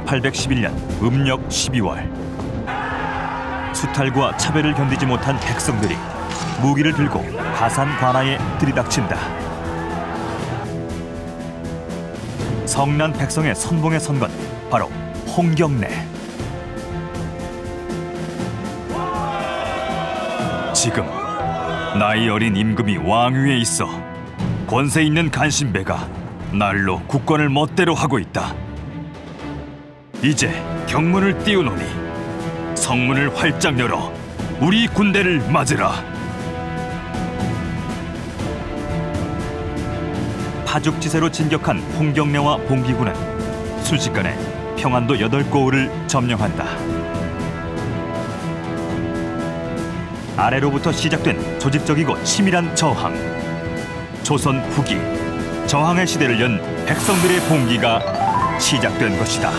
1811년 음력 12월 수탈과 차별을 견디지 못한 백성들이 무기를 들고 가산 관아에 들이닥친다. 성난 백성의 선봉에 선 건 바로 홍경래. 지금 나이 어린 임금이 왕위에 있어 권세 있는 간신배가 날로 국권을 멋대로 하고 있다. 이제 경문을 띄우노니 성문을 활짝 열어 우리 군대를 맞으라. 파죽지세로 진격한 홍경래와 봉기군은 순식간에 평안도 8고을을 점령한다. 아래로부터 시작된 조직적이고 치밀한 저항. 조선 후기 저항의 시대를 연 백성들의 봉기가 시작된 것이다.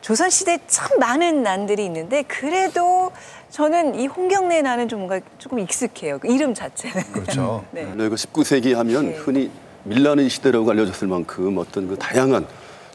조선시대에 참 많은 난들이 있는데 그래도 저는 이 홍경래 난은 좀 뭔가 조금 익숙해요. 그 이름 자체는. 그렇죠. 네. 19세기 하면 흔히 밀란의 시대라고 알려졌을 만큼 어떤 그 다양한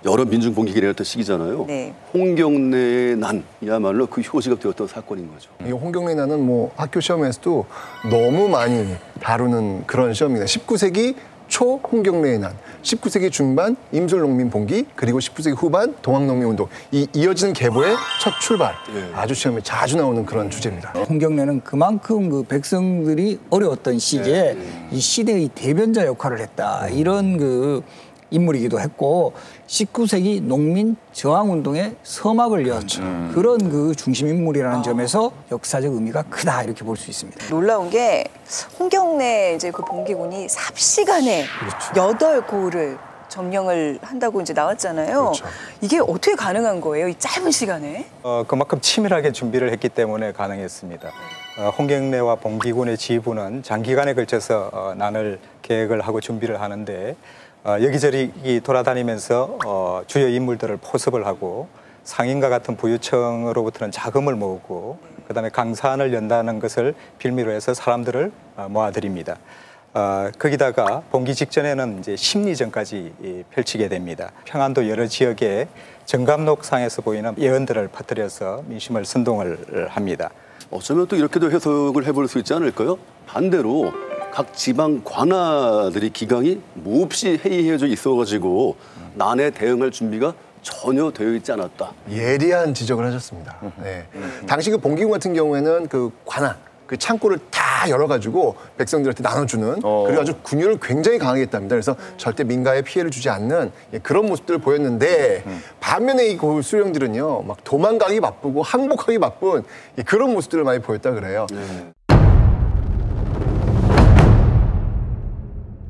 여러 민중 봉기가 일어났던 시기잖아요. 네. 홍경래 난이야말로 그 효시가 되었던 사건인 거죠. 이 홍경래 난은 뭐 학교 시험에서도 너무 많이 다루는 그런 시험입니다. 19세기 초 홍경래 난, 19세기 중반 임술 농민 봉기, 그리고 19세기 후반 동학농민 운동, 이 이어지는 계보의 첫 출발. 네. 아주 시험에 자주 나오는 그런 주제입니다. 홍경래는 그만큼 그 백성들이 어려웠던 시기에 네. 이 시대의 대변자 역할을 했다. 이런 그 인물이기도 했고 19세기 농민 저항운동의 서막을 연 그런 그 중심인물이라는 점에서 역사적 의미가 크다 이렇게 볼 수 있습니다. 놀라운 게 홍경래 이제 그 봉기군이 삽시간에 8고을을 점령을 한다고 이제 나왔잖아요. 그렇죠. 이게 어떻게 가능한 거예요? 이 짧은 시간에? 그만큼 치밀하게 준비를 했기 때문에 가능했습니다. 홍경래와 봉기군의 지휘부는 장기간에 걸쳐서 난을 계획을 하고 준비를 하는데 여기저기 돌아다니면서 주요 인물들을 포섭을 하고 상인과 같은 부유층으로부터는 자금을 모으고 그다음에 강산을 연다는 것을 빌미로 해서 사람들을 모아들입니다. 거기다가 봉기 직전에는 이제 심리전까지 펼치게 됩니다. 평안도 여러 지역에 정감록 상에서 보이는 예언들을 퍼뜨려서 민심을 선동을 합니다. 어쩌면 또 이렇게도 해석을 해볼 수 있지 않을까요? 반대로 각 지방 관아들이 기강이 몹시 해이해져 있어가지고 난에 대응할 준비가 전혀 되어 있지 않았다. 예리한 지적을 하셨습니다. 네. 당시 그 봉기군 같은 경우에는 그 관아, 그 창고를 다 열어가지고 백성들한테 나눠주는 그리고 아주 군율을 굉장히 강하게 했답니다. 그래서 절대 민가에 피해를 주지 않는 그런 모습들을 보였는데 반면에 이 고을 수령들은요 막 도망가기 바쁘고 항복하기 바쁜 그런 모습들을 많이 보였다 그래요.